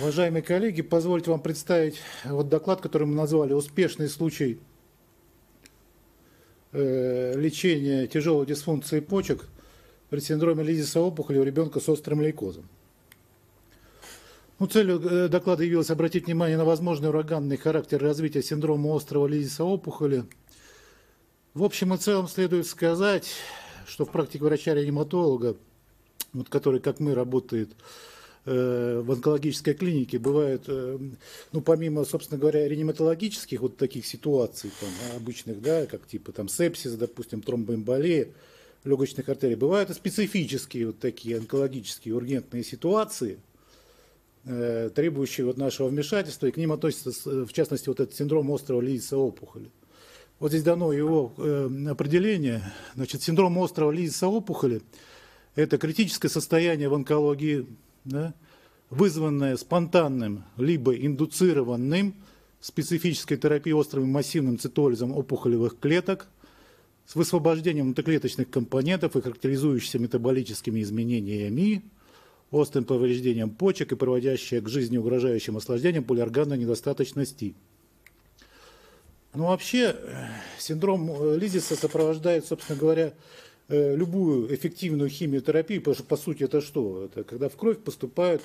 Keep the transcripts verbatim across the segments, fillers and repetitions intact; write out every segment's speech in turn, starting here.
Уважаемые коллеги, позвольте вам представить вот доклад, который мы назвали «Успешный случай лечения тяжелой дисфункции почек при синдроме лизиса опухоли у ребенка с острым лейкозом». Ну, целью доклада явилось обратить внимание на возможный ураганный характер развития синдрома острого лизиса опухоли. В общем и целом следует сказать, что в практике врача-реаниматолога, вот который, как мы, работает в онкологической клинике, бывают, ну, помимо, собственно говоря, реаниматологических вот таких ситуаций, там, обычных, да, как типа там сепсиса, допустим, тромбоэмболии легочных артерий, бывают и специфические вот такие онкологические ургентные ситуации, требующие вот нашего вмешательства, и к ним относится, в частности, вот этот синдром острого лизиса опухоли. Вот здесь дано его определение. Значит, синдром острого лизиса опухоли – это критическое состояние в онкологии, да, вызванное спонтанным либо индуцированным специфической терапией острым и массивным цитолизом опухолевых клеток с высвобождением внутриклеточных компонентов и характеризующихся метаболическими изменениями, острым повреждением почек и приводящее к жизнеугрожающим осложнениям полиорганной недостаточности. Ну, вообще, синдром лизиса сопровождает, собственно говоря, любую эффективную химиотерапию, потому что, по сути, это что? Это когда в кровь поступают,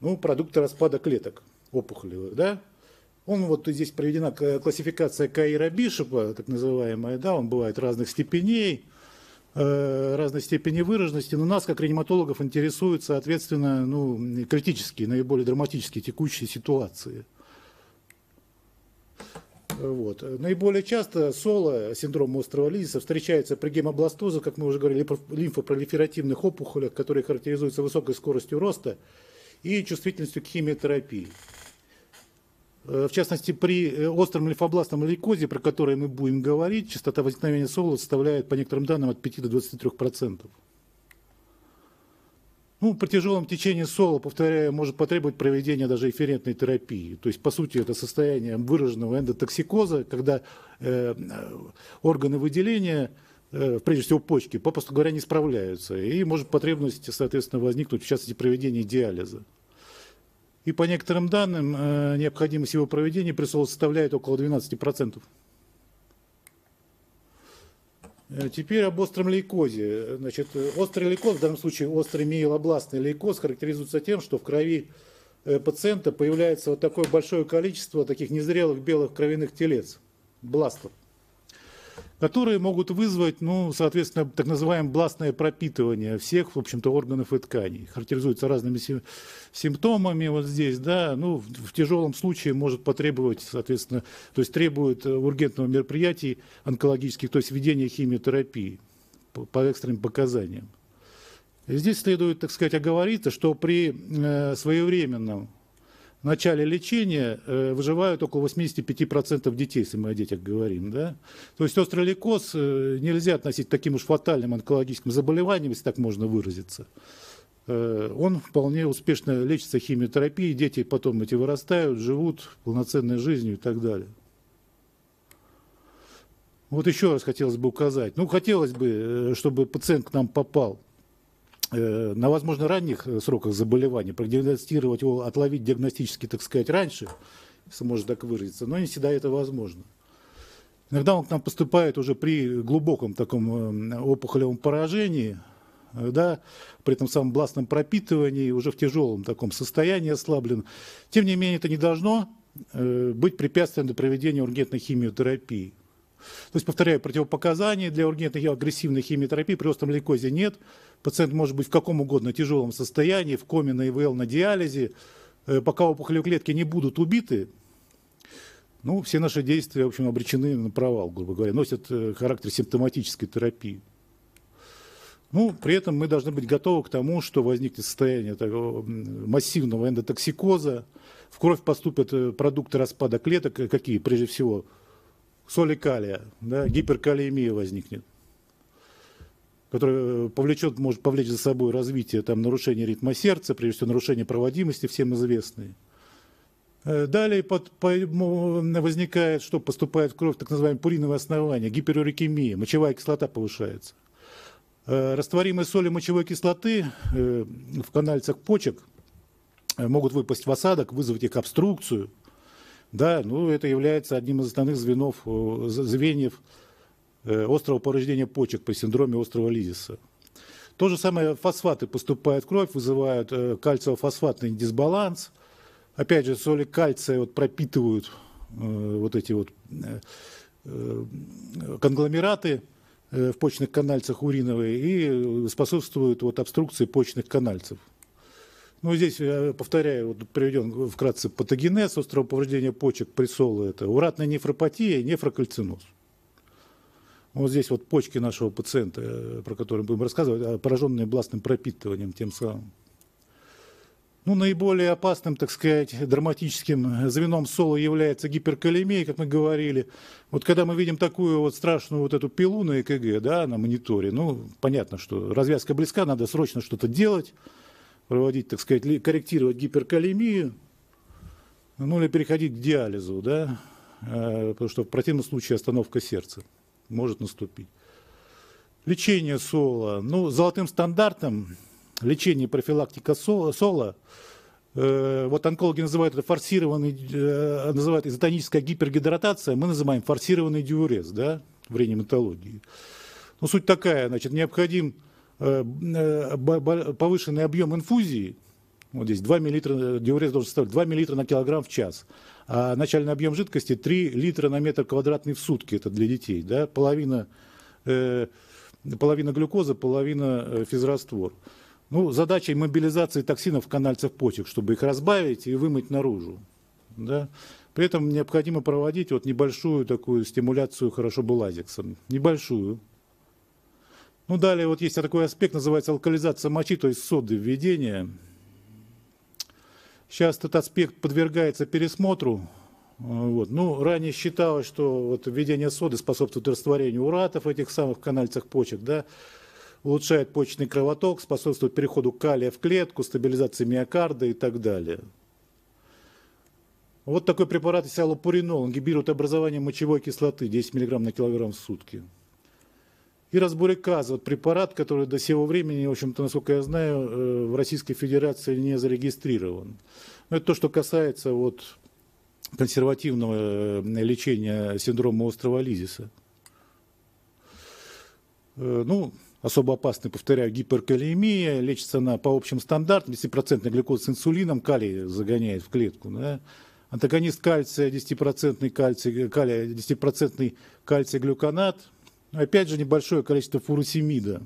ну, продукты распада клеток опухолевых, да? Он, вот здесь проведена классификация Каира-Бишопа, так называемая, да, он бывает разных степеней, разной степени выраженности, но нас, как реаниматологов, интересуют, соответственно, ну, критические, наиболее драматические текущие ситуации. Вот. Наиболее часто соло, синдром острого лизиса, встречается при гемобластозе, как мы уже говорили, лимфопролиферативных опухолях, которые характеризуются высокой скоростью роста и чувствительностью к химиотерапии. В частности, при остром лимфобластном лейкозе, про который мы будем говорить, частота возникновения соло составляет, по некоторым данным, от пяти до двадцати трёх процентов. Ну, при тяжелом течении соло, повторяю, может потребовать проведения даже эфирентной терапии. То есть, по сути, это состояние выраженного эндотоксикоза, когда э, органы выделения, э, прежде всего почки, попросту говоря, не справляются. И может потребность, соответственно, возникнуть, в частности, проведения диализа. И по некоторым данным, э, необходимость его проведения при соло составляет около двенадцати процентов. Теперь об остром лейкозе. Значит, острый лейкоз, в данном случае острый миелобластный лейкоз, характеризуется тем, что в крови пациента появляется вот такое большое количество таких незрелых белых кровяных телец, бластов, которые могут вызвать, ну, соответственно, так называемое бластное пропитывание всех, в общем-то, органов и тканей. Характеризуется разными симптомами вот здесь, да, ну, в тяжелом случае может потребовать, соответственно, то есть требует ургентного мероприятия онкологических, то есть введения химиотерапии по, по экстренным показаниям. И здесь следует, так сказать, оговориться, что при э, своевременном в начале лечения выживают около восьмидесяти пяти процентов детей, если мы о детях говорим. Да? То есть острый лейкоз нельзя относить к таким уж фатальным онкологическим заболеваниям, если так можно выразиться. Он вполне успешно лечится химиотерапией, дети потом эти вырастают, живут полноценной жизнью и так далее. Вот еще раз хотелось бы указать. Ну, хотелось бы, чтобы пациент к нам попал на, возможно, ранних сроках заболевания, продиагностировать его, отловить диагностически, так сказать, раньше, если можно так выразиться, но не всегда это возможно. Иногда он к нам поступает уже при глубоком таком опухолевом поражении, да, при этом самом бластном пропитывании, уже в тяжелом таком состоянии ослаблен. Тем не менее, это не должно быть препятствием для проведения ургентной химиотерапии. То есть, повторяю, противопоказаний для ургентной агрессивной химиотерапии при остром лейкозе нет. Пациент может быть в каком угодно тяжелом состоянии, в коме, на ИВЛ, на диализе. Пока опухолевые клетки не будут убиты, ну, все наши действия, в общем, обречены на провал, грубо говоря, носят характер симптоматической терапии. Ну, при этом мы должны быть готовы к тому, что возникнет состояние такого массивного эндотоксикоза, в кровь поступят продукты распада клеток, какие, прежде всего, соли калия, да, гиперкалиемия возникнет, которая повлечет, может повлечь за собой развитие там, нарушения ритма сердца, прежде всего нарушения проводимости, всем известные. Далее под, по, возникает, что поступает в кровь так называемое пуриновое основание, гиперурикемия, мочевая кислота повышается. Растворимые соли мочевой кислоты в канальцах почек могут выпасть в осадок, вызвать их обструкцию. Да, ну, это является одним из основных звеньев, звеньев острого повреждения почек при синдроме острого лизиса. То же самое фосфаты поступают в кровь, вызывают кальциофосфатный дисбаланс. Опять же, соли кальция вот пропитывают вот эти вот конгломераты в почных канальцах уриновые и способствуют вот обструкции почных канальцев. Ну, здесь, повторяю, вот приведен вкратце патогенез острого повреждения почек при соло. Это уратная нефропатия и нефрокальциноз. Вот здесь вот почки нашего пациента, про которые будем рассказывать, пораженные бластным пропитыванием тем самым. Ну, наиболее опасным, так сказать, драматическим звеном соло является гиперкалемия, как мы говорили. Вот когда мы видим такую вот страшную вот эту пилу на ЭКГ, да, на мониторе, ну, понятно, что развязка близка, надо срочно что-то делать, проводить, так сказать, корректировать гиперкалемию, ну, или переходить к диализу, да, потому что в противном случае остановка сердца может наступить. Лечение соло. Ну, золотым стандартом лечение, профилактика соло, э, вот онкологи называют это форсированный, э, называют изотоническая гипергидратация, мы называем форсированный диурез, да, в реаниматологии. Ну, суть такая, значит, необходим э, э, повышенный объем инфузии, вот здесь два миллилитра, диурез должен составлять два миллилитра на килограмм в час, а начальный объем жидкости три литра на метр квадратный в сутки, это для детей, да, половина, э, половина глюкоза, половина физраствор. Ну, задачей мобилизации токсинов в канальцах почек, чтобы их разбавить и вымыть наружу. Да? При этом необходимо проводить вот небольшую такую стимуляцию, хорошо бы лазиксом. Небольшую. Ну, далее вот есть такой аспект, называется алкализация мочи, то есть соды введения. Сейчас этот аспект подвергается пересмотру. Вот. Ну, ранее считалось, что вот введение соды способствует растворению уратов этих самых канальцах почек, да? Улучшает почечный кровоток, способствует переходу калия в клетку, стабилизации миокарда и так далее. Вот такой препарат из аллопуринол, ингибирует образование мочевой кислоты, десять миллиграмм на килограмм в сутки. И разбуриказ, вот препарат, который до сего времени, в общем-то, насколько я знаю, в Российской Федерации не зарегистрирован. Но это то, что касается вот консервативного лечения синдрома острого лизиса. Ну, особо опасный, повторяю, гиперкалемия, лечится она по общим стандартам, десятипроцентная глюкоза с инсулином, калий загоняет в клетку. Да? Антагонист кальция, десятипроцентный кальций, калия, десятипроцентный кальций-глюконат. Опять же, небольшое количество фуросемида.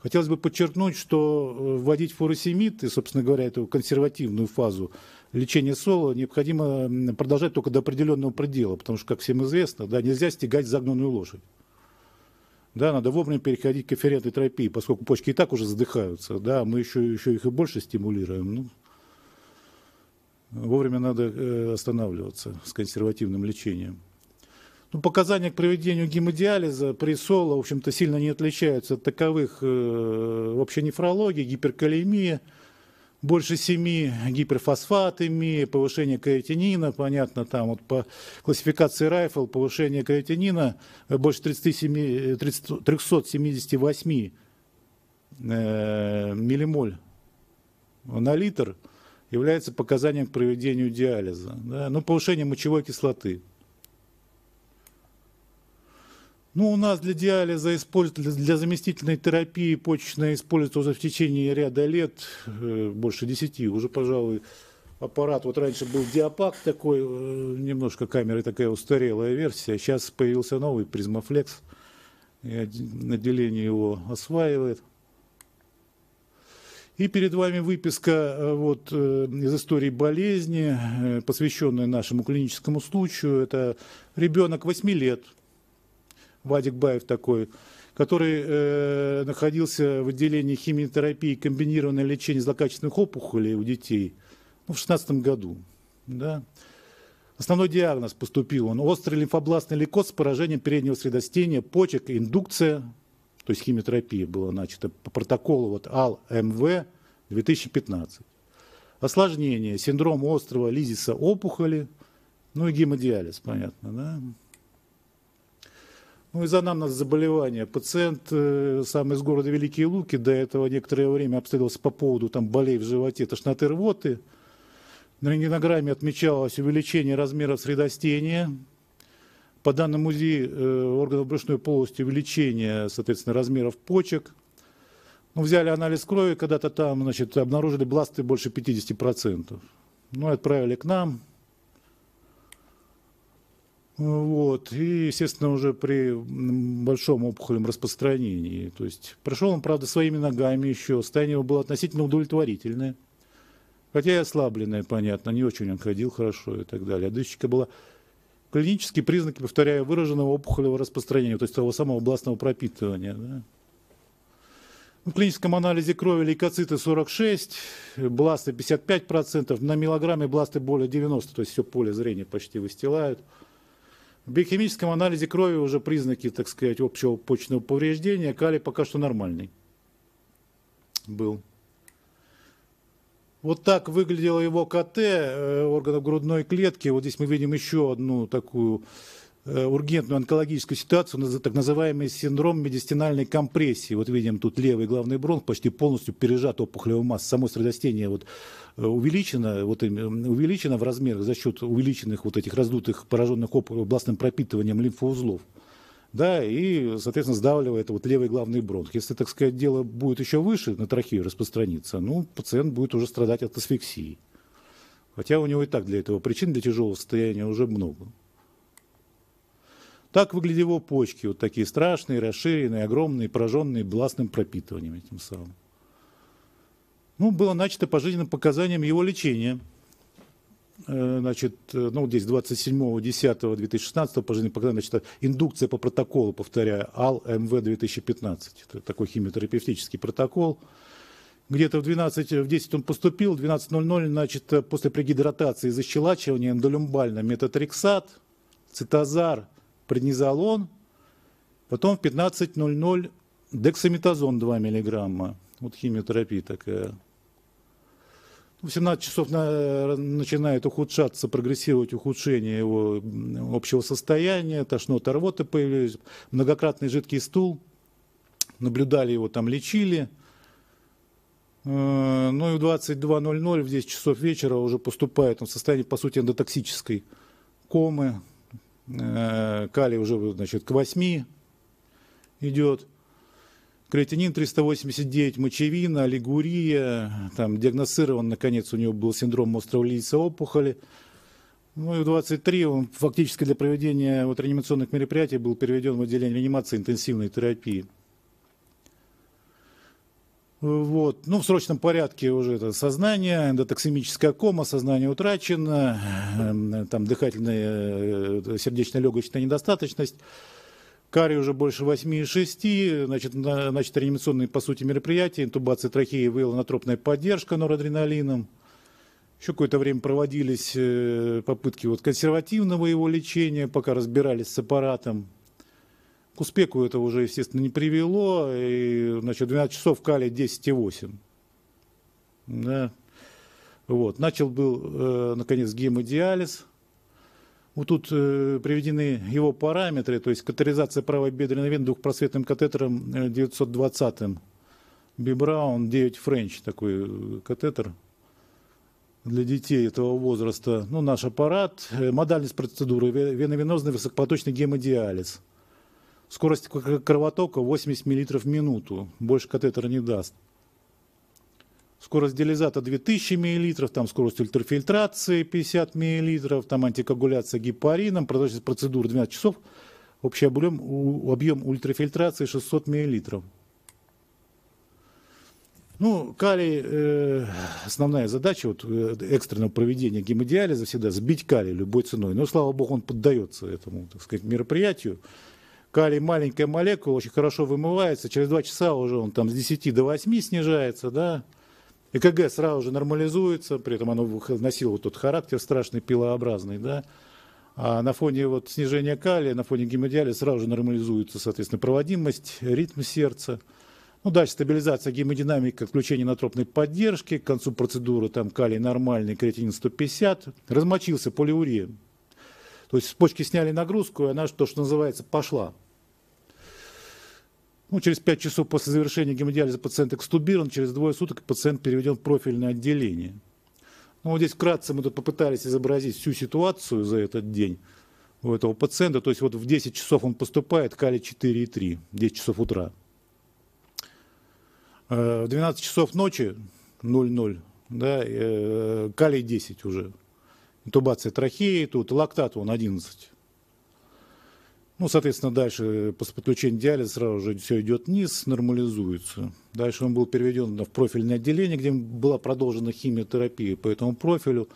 Хотелось бы подчеркнуть, что вводить фуросемид, и, собственно говоря, эту консервативную фазу лечения соло, необходимо продолжать только до определенного предела, потому что, как всем известно, да, нельзя стегать загнанную лошадь. Да, надо вовремя переходить к эфирентной терапии, поскольку почки и так уже задыхаются, да, мы еще, еще их и больше стимулируем. Ну, вовремя надо останавливаться с консервативным лечением. Ну, показания к проведению гемодиализа при соло, в общем-то, сильно не отличаются от таковых э, вообще нефрологии, гиперкалемия, больше семи, гиперфосфатемия, повышение креатинина, понятно, там вот по классификации Райфл повышение креатинина больше тридцати семи, тридцати, трёхсот семидесяти восьми э, миллимоль на литр является показанием к проведению диализа. Да? Ну, повышение мочевой кислоты. Ну, у нас для диализа, для заместительной терапии почечная используется уже в течение ряда лет, больше десяти, уже, пожалуй, аппарат, вот раньше был Диапакт такой, немножко камеры такая устарелая версия, сейчас появился новый Призмофлекс, отделение его осваивает. И перед вами выписка вот, из истории болезни, посвященная нашему клиническому случаю, это ребенок восьми лет. Бадик Баев такой, который э, находился в отделении химиотерапии комбинированное лечение злокачественных опухолей у детей ну, в шестнадцатом году. Да. Основной диагноз поступил он. Острый лимфобластный лейкоз с поражением переднего средостения, почек, индукция, то есть химиотерапия была начата по протоколу вот, А Л М В две тысячи пятнадцать. Осложнение, синдром острого лизиса опухоли, ну и гемодиализ, понятно, да. Ну, из-за нам нас заболевания. Пациент э, сам из города Великие Луки до этого некоторое время обследовался по поводу там, болей в животе, тошноты, рвоты. На рентгенограмме отмечалось увеличение размеров средостения. По данным УЗИ э, органов брюшной полости увеличение, соответственно, размеров почек. Ну, взяли анализ крови, когда-то там, значит, обнаружили бласты больше пятидесяти процентов. Ну, отправили к нам. Вот. И, естественно, уже при большом опухолевом распространении. То есть пришел он, правда, своими ногами еще. Состояние его было относительно удовлетворительное. Хотя и ослабленное, понятно. Не очень он ходил хорошо и так далее. А дышечка была... Клинические признаки, повторяю, выраженного опухолевого распространения, то есть того самого бластного пропитывания. Да? В клиническом анализе крови лейкоциты сорок шесть процентов, бласты пятьдесят пять процентов, на миллограмме бласты более девяноста процентов, то есть все поле зрения почти выстилают. В биохимическом анализе крови уже признаки, так сказать, общего почечного повреждения, калий пока что нормальный был. Вот так выглядело его КТ органов грудной клетки. Вот здесь мы видим еще одну такую ургентную онкологическую ситуацию, так называемый синдром медистинальной компрессии. Вот видим, тут левый главный бронх почти полностью пережат опухолевой массой. Само средостение вот увеличено, вот увеличено в размерах за счет увеличенных вот этих раздутых, пораженных бластным пропитыванием лимфоузлов. Да, и, соответственно, сдавливает вот левый главный бронх. Если, так сказать, дело будет еще выше, на трахею распространиться, ну, пациент будет уже страдать от асфиксии. Хотя у него и так для этого причин, для тяжелого состояния уже много. Так выглядят его почки, вот такие страшные, расширенные, огромные, пораженные бластным пропитыванием этим самым. Ну, было начато по жизненным показаниям его лечения. Значит, ну, здесь двадцать седьмого десятого две тысячи шестнадцатого по жизни показания, значит, индукция по протоколу, повторяю, А Л М В две тысячи пятнадцать. Это такой химиотерапевтический протокол. Где-то в двенадцать, в десять он поступил, в двенадцать ноль ноль, значит, после прегидратации и защелачивания эндолюмбально метотрексат, цитозар, преднизолон, потом в пятнадцать ноль ноль дексаметазон два миллиграмма. Вот химиотерапия такая. В семнадцать часов на, начинает ухудшаться, прогрессировать ухудшение его общего состояния, тошнота, рвота появились, многократный жидкий стул, наблюдали его там, лечили. Ну и в двадцать два ноль ноль, в десять часов вечера уже поступает он в состоянии, по сути, эндотоксической комы, калий уже, значит, к восьми идет. Креатинин триста восемьдесят девять, мочевина, олигурия, там диагностирован, наконец, у него был синдром острого лильца опухоли. Ну и в двадцать три он фактически для проведения вот реанимационных мероприятий был переведен в отделение реанимации интенсивной терапии. Вот. Ну, в срочном порядке уже это сознание, эндотоксимическая кома, сознание утрачено, там дыхательная, сердечно-легочная недостаточность. Карий уже больше восьми и шести, значит, на, значит, реанимационные, по сути, мероприятия, интубация трахеи, виолонотропная поддержка норадреналином. Еще какое-то время проводились попытки вот консервативного его лечения, пока разбирались с аппаратом. К успеху это уже, естественно, не привело. И, значит, двенадцать часов калий десять и восемь. Да. Вот. Начал был, наконец, гемодиализ. Вот тут э, приведены его параметры, то есть катетеризация правой бедренной вены двухпросветным катетером девятьсот двадцатым Бибраун, девять Френч, такой катетер для детей этого возраста. Ну, наш аппарат, э, модальность процедуры, веновенозный высокопоточный гемодиализ. Скорость кровотока восемьдесят миллилитров в минуту, больше катетера не даст. Скорость диализата две тысячи миллилитров, там скорость ультрафильтрации пятьдесят миллилитров, там антикоагуляция гепарином, продолжительность процедуры двенадцать часов, общий объем, объем ультрафильтрации шестьсот миллилитров. Ну, калий, э, основная задача вот, экстренного проведения гемодиализа всегда сбить калий любой ценой. Но, слава богу, он поддается этому, так сказать, мероприятию. Калий маленькая молекула, очень хорошо вымывается, через два часа уже он там с десяти до восьми снижается, да. ЭКГ сразу же нормализуется, при этом оно носило вот тот характер страшный, пилообразный, да. А на фоне вот снижения калия, на фоне гемодиализа сразу же нормализуется, соответственно, проводимость, ритм сердца. Ну, дальше стабилизация гемодинамики, отключение инотропной поддержки, к концу процедуры там калий нормальный, креатинин сто пятьдесят, размочился, полиурия. То есть с почки сняли нагрузку, и она, то, что называется, пошла. Ну, через пять часов после завершения гемодиализа пациент экстубирован, через двое суток пациент переведен в профильное отделение. Ну, вот здесь вкратце мы тут попытались изобразить всю ситуацию за этот день у этого пациента. То есть вот в десять часов он поступает, калий четыре и три, десять часов утра. В двенадцать часов ночи, ноль ноль, да, калий десять уже. Интубация трахеи, тут лактат он одиннадцать. Ну, соответственно, дальше после подключения диализа сразу же все идет вниз, нормализуется. Дальше он был переведен в профильное отделение, где была продолжена химиотерапия по этому профилю,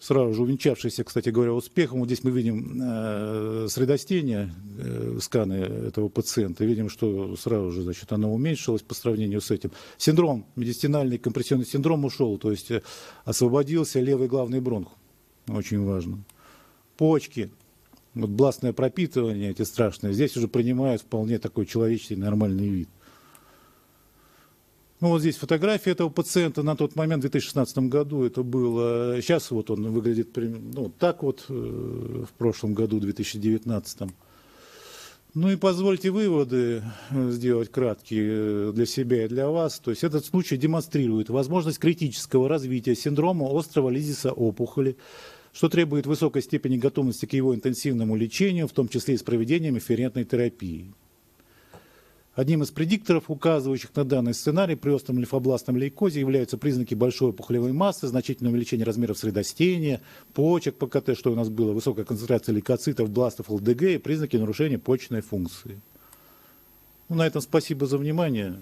сразу же увенчавшаяся, кстати говоря, успехом. Вот здесь мы видим э, средостение, э, сканы этого пациента, видим, что сразу же, значит, оно уменьшилось по сравнению с этим. Синдром, медистинальный компрессионный синдром ушел, то есть освободился левый главный бронх, очень важно. Почки. Вот бластное пропитывание, эти страшные, здесь уже принимают вполне такой человеческий нормальный вид. Ну вот здесь фотография этого пациента на тот момент, в две тысячи шестнадцатом году это было. Сейчас вот он выглядит, ну, так вот в прошлом году, две тысячи девятнадцатом. Ну и позвольте выводы сделать краткие для себя и для вас. То есть этот случай демонстрирует возможность критического развития синдрома острого лизиса опухоли, что требует высокой степени готовности к его интенсивному лечению, в том числе и с проведением эфферентной терапии. Одним из предикторов, указывающих на данный сценарий при остром лимфобластном лейкозе, являются признаки большой опухолевой массы, значительное увеличение размеров средостения, почек ПКТ, что у нас было, высокая концентрация лейкоцитов, бластов, ЛДГ и признаки нарушения почечной функции. Ну, на этом спасибо за внимание.